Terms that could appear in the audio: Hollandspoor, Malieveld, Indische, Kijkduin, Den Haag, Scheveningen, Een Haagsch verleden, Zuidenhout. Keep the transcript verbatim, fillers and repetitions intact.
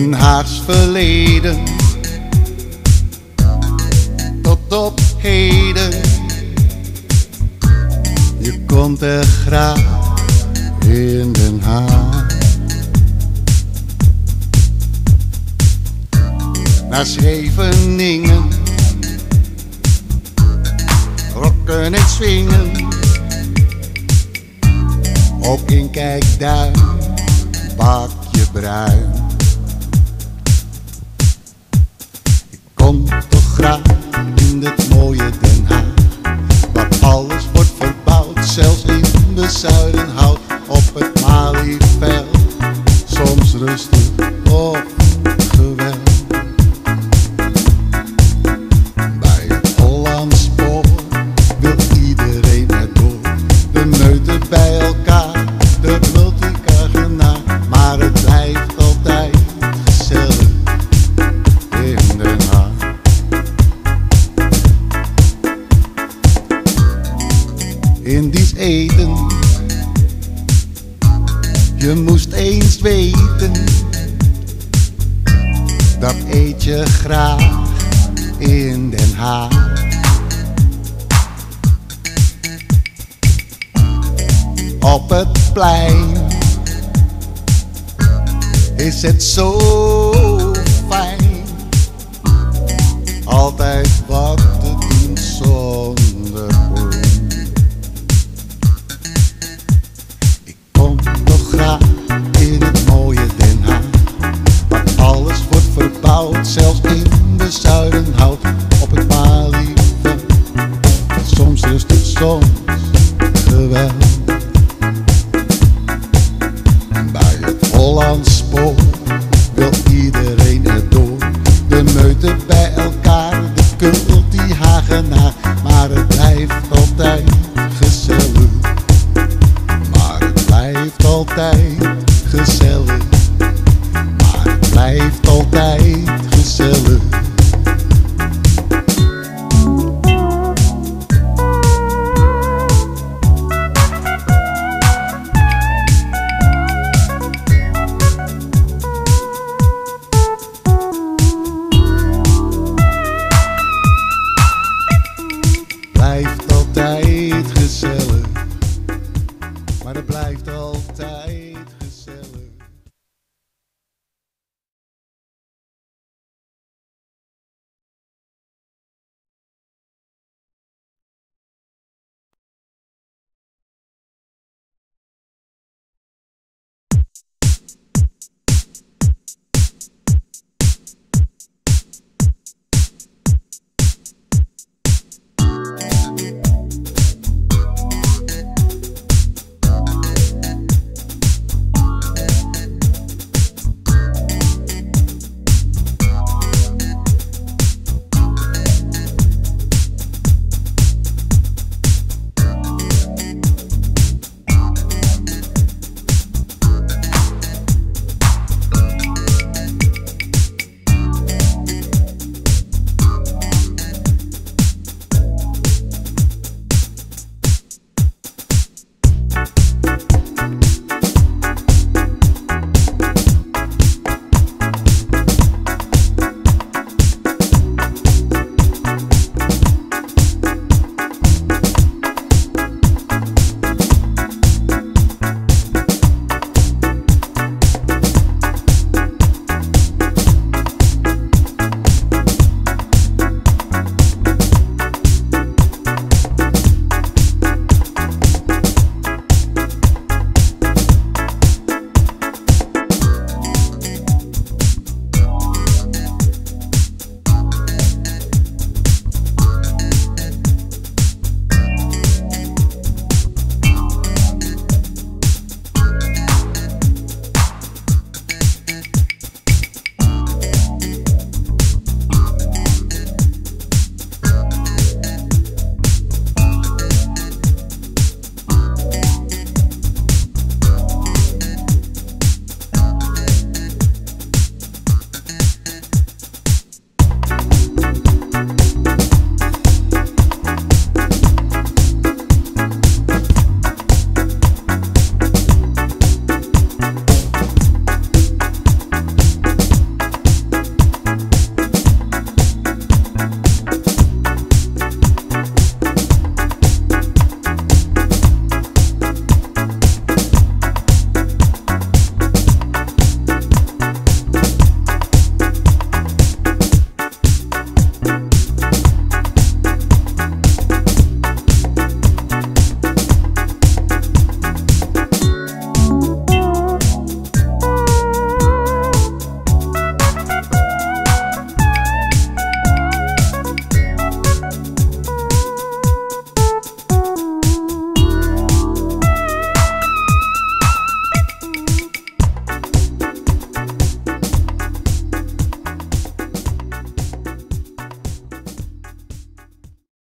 Een Haagsch verleden tot op heden. Je komt er graag in Den Haag. Naar Scheveningen, rocken en swingen. Op in Kijkduin bak je bruin. Ik kom toch graag in het mooie Den Haag, waar alles wordt verbouwd, zelfs in de Zuidenhout. Op het Malieveld, soms rustig op geweld. Indisch eten, je moest eens weten, dat eet je graag in Den Haag. Op het plein is het zo fijn, altijd wat te doen zonder groen. In het mooie Den Haag, waar alles wordt verbouwd, zelfs in de Zuidenhout. Op het Malieveld, soms rust het, soms geweld. Bij het Hollandspoor wil iedereen erdoor. De meute bij elkaar, de cult die Hagenaar, maar het